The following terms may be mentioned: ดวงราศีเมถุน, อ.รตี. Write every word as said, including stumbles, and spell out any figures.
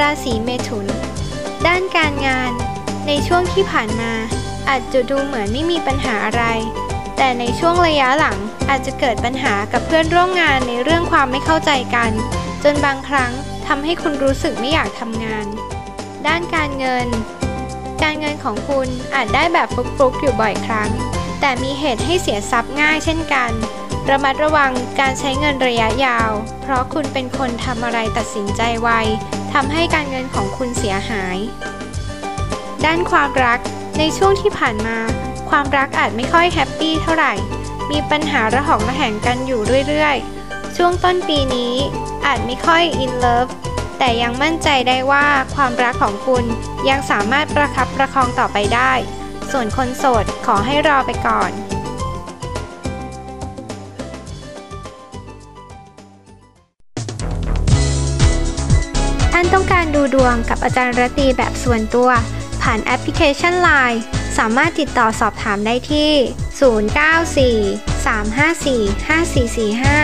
ราศีเมถุนด้านการงานในช่วงที่ผ่านมาอาจจะดูเหมือนไม่มีปัญหาอะไรแต่ในช่วงระยะหลังอาจจะเกิดปัญหากับเพื่อนร่วมงานในเรื่องความไม่เข้าใจกันจนบางครั้งทำให้คุณรู้สึกไม่อยากทำงานด้านการเงินการเงินของคุณอาจได้แบบฟลุกๆอยู่บ่อยครั้งแต่มีเหตุให้เสียทรัพย์ง่ายเช่นกันระมัดระวังการใช้เงินระยะยาวเพราะคุณเป็นคนทำอะไรตัดสินใจไวทำให้การเงินของคุณเสียหายด้านความรักในช่วงที่ผ่านมาความรักอาจไม่ค่อยแฮปปี้เท่าไหร่มีปัญหาระหองระแหงกันอยู่เรื่อยๆช่วงต้นปีนี้อาจไม่ค่อยอินเลิฟแต่ยังมั่นใจได้ว่าความรักของคุณยังสามารถประคับประคองต่อไปได้ส่วนคนโสดขอให้รอไปก่อนท่านต้องการดูดวงกับอาจารย์รตีแบบส่วนตัวผ่านแอปพลิเคชัน ไลน์ สามารถติดต่อสอบถามได้ที่ ศูนย์ เก้า สี่ สาม ห้า สี่ ห้า สี่ สี่ ห้า